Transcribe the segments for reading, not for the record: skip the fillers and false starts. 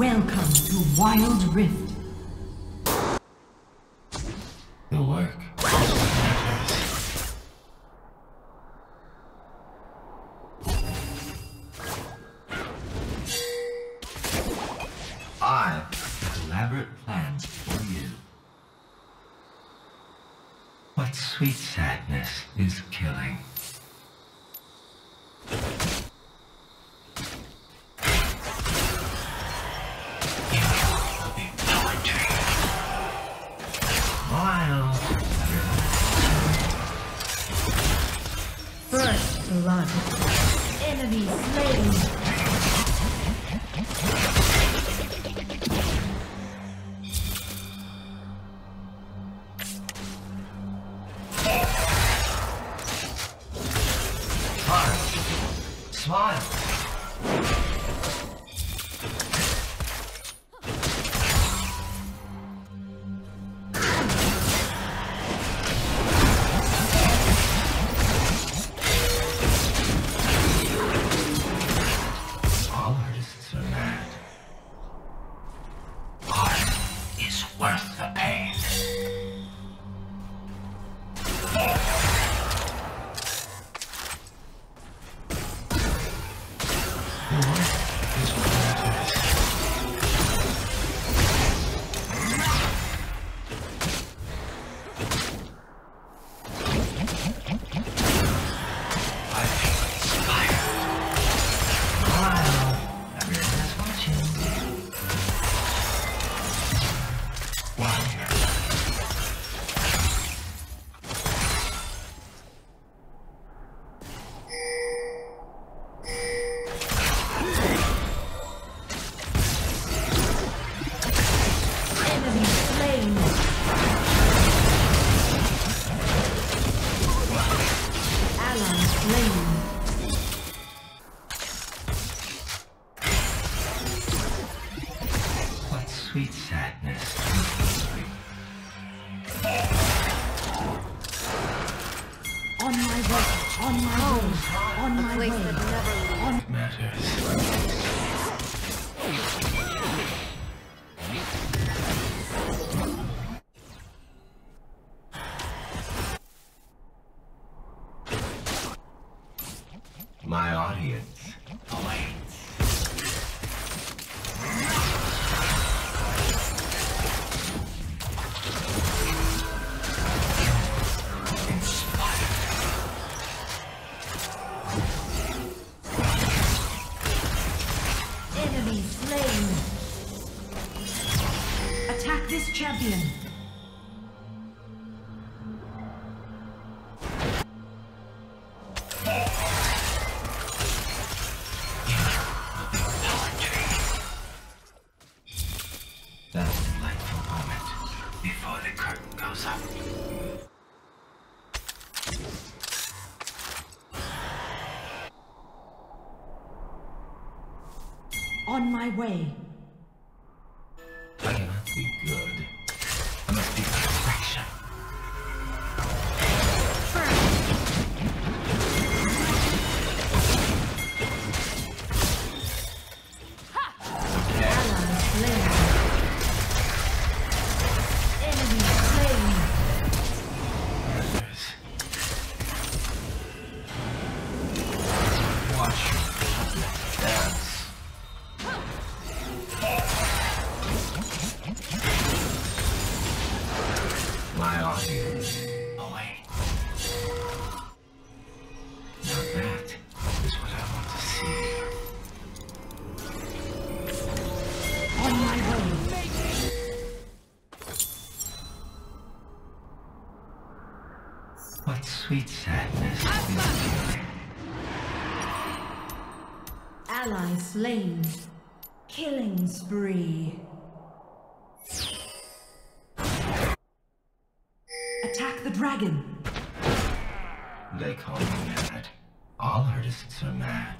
Welcome to Wild Rift. It'll work. I have elaborate plans for you. What sweet sadness is killing? First blood. Enemy slain. Smile. Worth the pain. Sweet sadness. On my way, on my own, on my way. On matters. My audience awaits. Attack this champion. That's the delightful moment before the curtain goes up. On my way. My audience awaits. Now that is what I want to see. On my way. What sweet sadness. Ally slain. Killing spree. Attack the dragon. They call me mad. All artists are mad.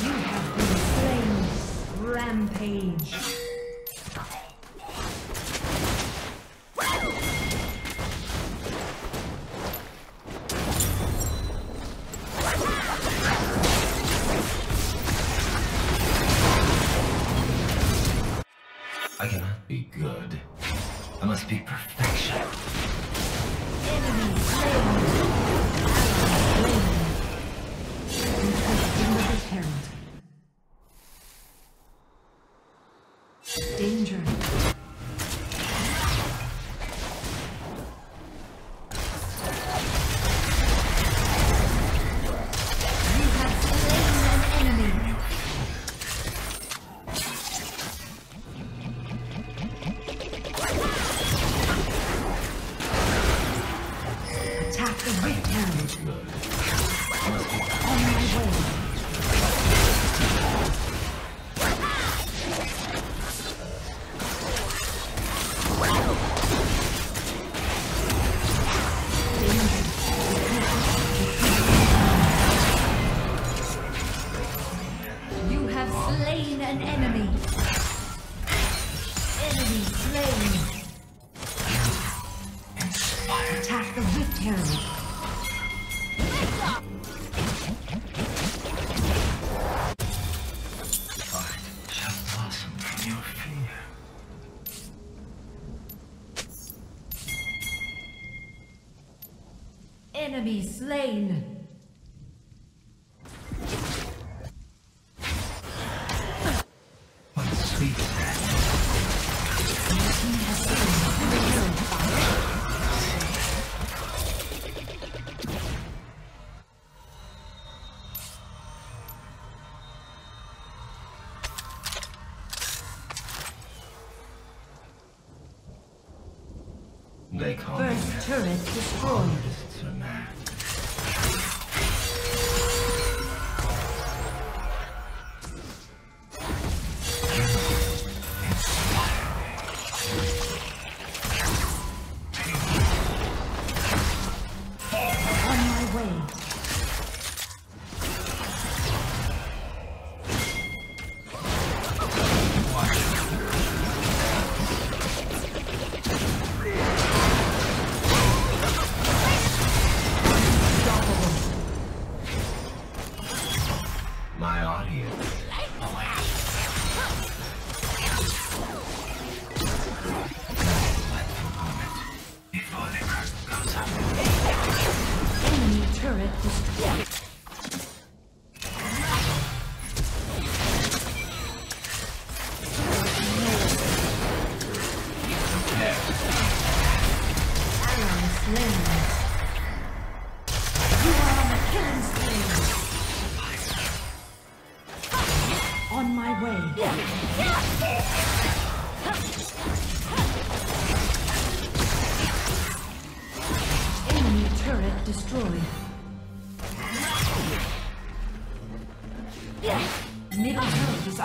You have been slain. Rampage. I cannot be good. I must be perfection. Danger. Enemy slain. They call first turret destroyed.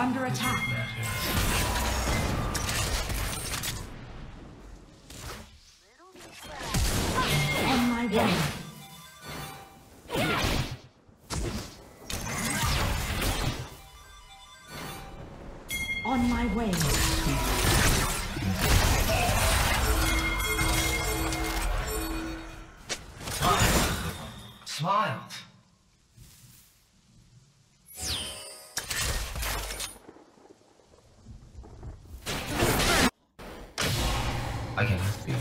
Under attack. On my way. On my way. Smiled. I can be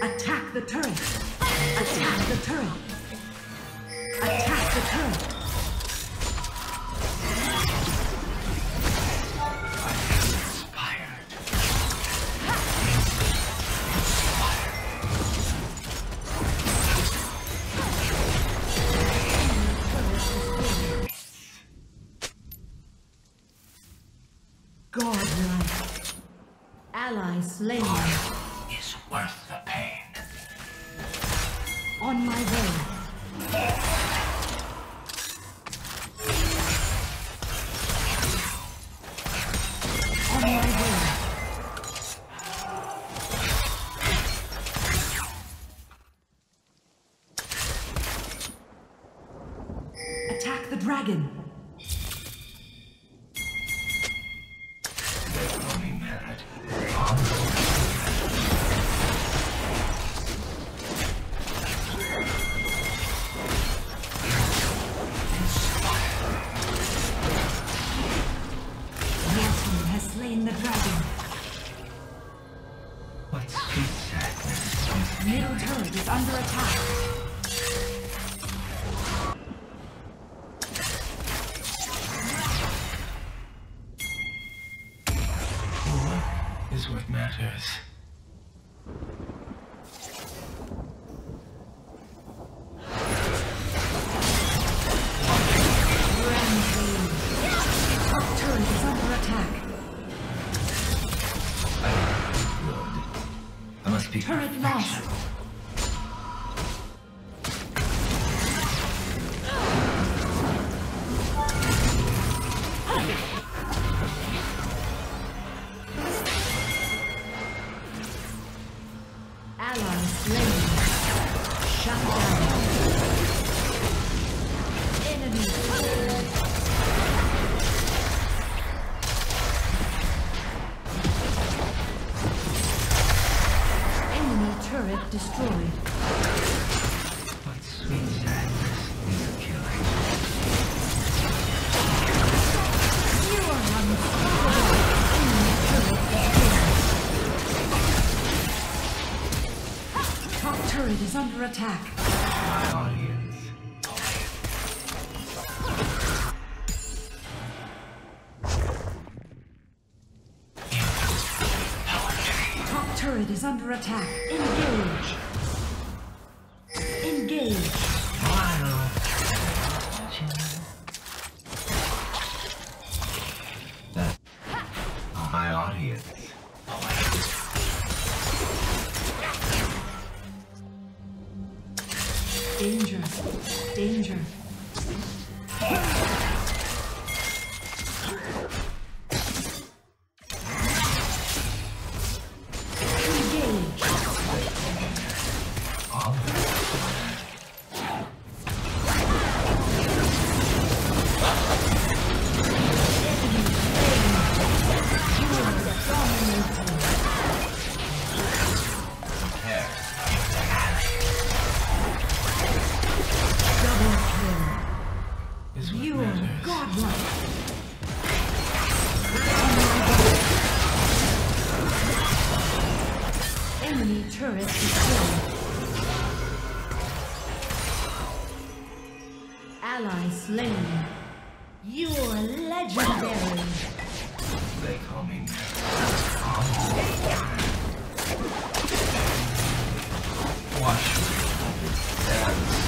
attack the turret. Attack the turret. Attack the turret. Slain. Is worth the pain. On my way. On my way. Attack the dragon. slain the dragon. What's this sadness? Middle turret is under attack. Matters. Under attack. My audience. Top turret is under attack. Engage. Engage. Wow. That's my audience. Danger. Danger. Ally slain. You are legendary. They call me now. Watch me dance.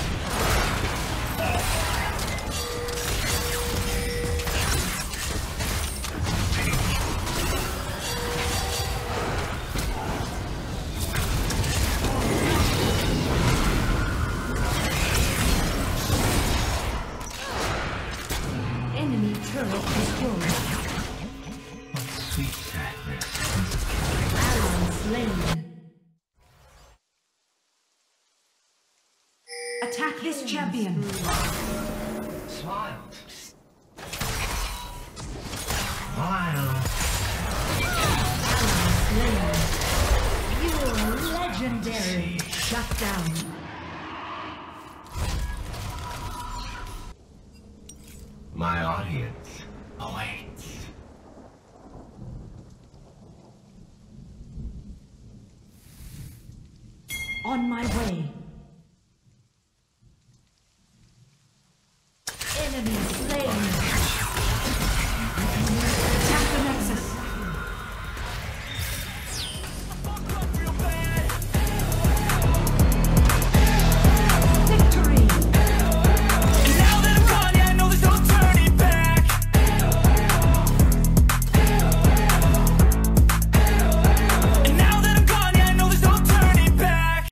Attack this champion. Wild. Wild. You're legendary. Shut down. My audience awaits. On my way. Enemies.